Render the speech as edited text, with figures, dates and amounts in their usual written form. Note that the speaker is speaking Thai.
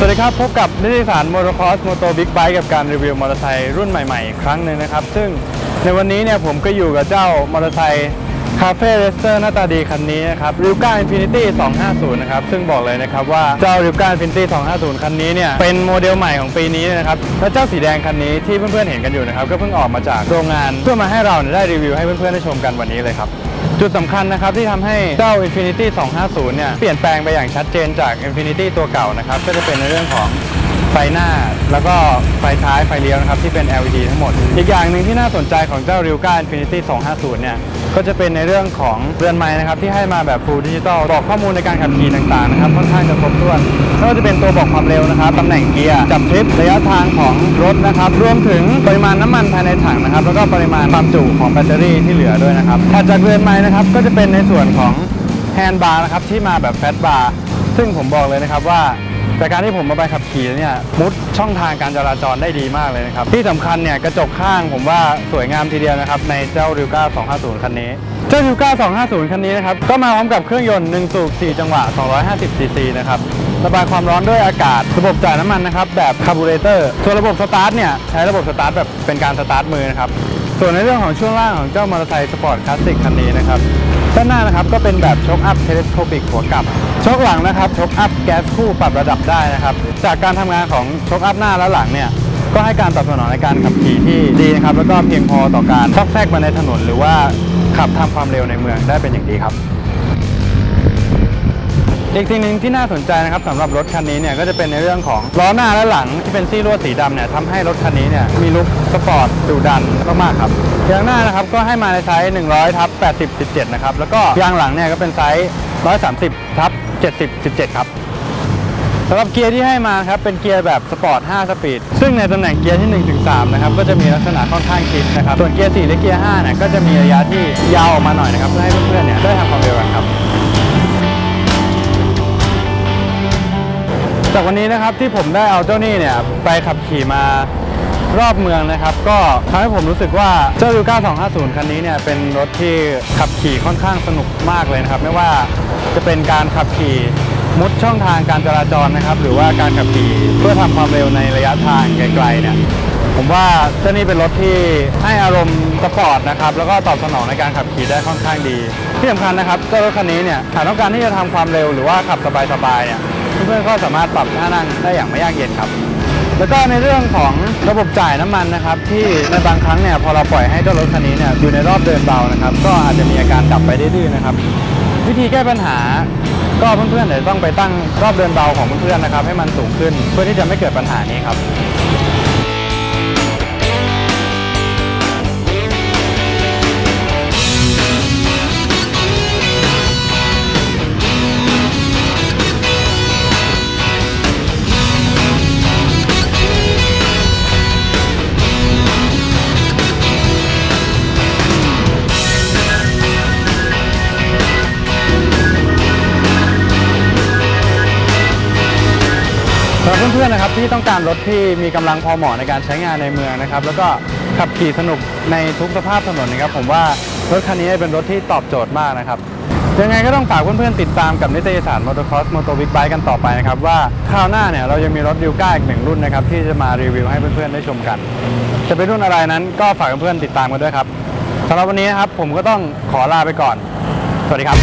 สวัสดีครับพบกับนิตยสารมอเตอร์คอสมอเตอร์บิ๊กไบค์กับการรีวิวมอเตอร์ไซค์รุ่นใหม่ๆอีกครั้งหนึ่งนะครับซึ่งในวันนี้เนี่ยผมก็อยู่กับเจ้ามอเตอร์ไซค์คาเฟ่เรสเตอร์หน้าตาดีคันนี้นะครับริวก้าอินฟินิตี้250นะครับซึ่งบอกเลยนะครับว่าเจ้าริวก้าอินฟินิตี้250คันนี้เนี่ยเป็นโมเดลใหม่ของปีนี้นะครับและเจ้าสีแดงคันนี้ที่เพื่อนๆเห็นกันอยู่นะครับก็เพิ่งออกมาจากโรงงานเพื่อมาให้เราได้รีวิวให้เพื่อนๆได้ชมกันวันนี้เลยครับจุดสำคัญนะครับที่ทำให้เจ้า Infinity 250 เนี่ยเปลี่ยนแปลงไปอย่างชัดเจนจาก Infinity ตัวเก่านะครับก็จะเป็นในเรื่องของไฟหน้าแล้วก็ไฟท้ายไฟเลี้ยวนะครับที่เป็น LED ทั้งหมดอีกอย่างหนึ่งที่น่าสนใจของเจ้า Ryuga Infinity 250 เนี่ยก็จะเป็นในเรื่องของเรือนไม้นะครับที่ให้มาแบบ Full Digital บอกข้อมูลในการขับขี่ต่างๆนะครับค่อนข้างจะครบถ้วนไม่ว่าจะเป็นตัวบอกความเร็วนะครับตำแหน่งเกียร์จับทริประยะทางของรถนะครับรวมถึงปริมาณน้ำมันภายในถังนะครับแล้วก็ปริมาณความจุของแบตเตอรี่ที่เหลือด้วยนะครับถัดจากเรือนไม้นะครับก็จะเป็นในส่วนของแฮนด์บาร์นะครับที่มาแบบแฟตบาร์ซึ่งผมบอกเลยนะครับว่าจากการที่ผมมาไปขับขี่เนี่ยมุดช่องทางการจราจรได้ดีมากเลยนะครับที่สำคัญเนี่ยกระจกข้างผมว่าสวยงามทีเดียวนะครับในเจ้า Ryuga 250 คันนี้เจ้า Ryuga 250 คันนี้นะครับก็มาพร้อมกับเครื่องยนต์1สูบ4จังหวะ250ซีซีนะครับระบายความร้อนด้วยอากาศระบบจ่ายน้ำมันนะครับแบบคาร์บูเรเตอร์ส่วนระบบสตาร์ทเนี่ยใช้ระบบสตาร์ทแบบเป็นการสตาร์ทมือนะครับส่วนในเรื่องของช่วงล่างของเจ้ามอเตอร์ไซค์สปอร์ตคลาสสิกคันนี้นะครับด้านหน้านะครับก็เป็นแบบช็อคอัพเทเลสโคปิกหัวกลับช็อคหลังนะครับช็อคอัพแก๊สคู่ปรับระดับได้นะครับจากการทำงานของช็อคอัพหน้าและหลังเนี่ยก็ให้การตอบสนองในการขับขี่ที่ดีนะครับแล้วก็เพียงพอต่อการซอกแซกมาในถนนหรือว่าขับทำความเร็วในเมืองได้เป็นอย่างดีครับอีกสิ่งหนึ่งที่น่าสนใจนะครับสำหรับรถคันนี้เนี่ยก็จะเป็นในเรื่องของล้อหน้าและหลังที่เป็นซี่ลวดสีดำเนี่ยทำให้รถคันนี้เนี่ยมีลุคสปอร์ตดุดันมากๆครับยางหน้านะครับก็ให้มาในไซส์ 100/80/17 นะครับแล้วก็ยางหลังเนี่ยก็เป็นไซส์ 130/70/17 ครับสำหรับเกียร์ที่ให้มาครับเป็นเกียร์แบบสปอร์ต5สปีดซึ่งในตำแหน่งเกียร์ที่ 1-3 นะครับก็จะมีลักษณะค่อนข้างชิดนะครับส่วนเกียร์4และเกียร์5เนี่ยก็จะมีระยะที่ยาวออกมาหน่อยนะครับเพื่อให้เพื่อนๆเนี่ยได้ทำความเร็วครับจากวันนี้นะครับที่ผมได้เอาเจ้านี่เนี่ยไปขับขี่มารอบเมืองนะครับก็ทำให้ผมรู้สึกว่าเจ้า Ryuga 250 คันนี้เนี่ยเป็นรถที่ขับขี่ค่อนข้างสนุกมากเลยนะครับไม่ว่าจะเป็นการขับขี่มุดช่องทางการจราจรนะครับหรือว่าการขับขี่เพื่อทำความเร็วในระยะทางไกลๆเนี่ยผมว่าเจ้านี่เป็นรถที่ให้อารมณ์สปอร์ตนะครับแล้วก็ตอบสนองในการขับขี่ได้ค่อนข้างดีที่สำคัญนะครับเจ้ารถคันนี้เนี่ยหากต้องการที่จะทำความเร็วหรือว่าขับสบายๆเนี่ยเพื่อนๆก็สามารถปรับท่านั่งได้อย่างไม่ยากเย็นครับแล้วก็ในเรื่องของระบบจ่ายน้ำมันนะครับที่ในบางครั้งเนี่ยพอเราปล่อยให้เจ้ารถคันนี้เนี่ยอยู่ในรอบเดินเบานะครับก็อาจจะมีอาการดับไปดื้อๆนะครับวิธีแก้ปัญหาก็เพื่อนๆเนี่ยต้องไปตั้งรอบเดินเบาของเพื่อนๆนะครับให้มันสูงขึ้นเพื่อที่จะไม่เกิดปัญหานี้ครับเพื่อนๆนะครับที่ต้องการรถที่มีกำลังพอเหมาะในการใช้งานในเมืองนะครับแล้วก็ขับขี่สนุกในทุกสภาพถนนนะครับผมว่ารถคันนี้เป็นรถที่ตอบโจทย์มากนะครับยังไงก็ต้องฝากเพื่อนๆติดตามกับนิตยสารมอเตอร์คอสมอเตอร์บิ๊กไบค์กันต่อไปนะครับว่าคราวหน้าเนี่ยเรายังมีรถRyugaอีก1รุ่นนะครับที่จะมารีวิวให้เพื่อนๆได้ชมกันจะเป็นรุ่นอะไรนั้นก็ฝากเพื่อนๆติดตามกันด้วยครับสำหรับวันนี้นะครับผมก็ต้องขอลาไปก่อนสวัสดีครับ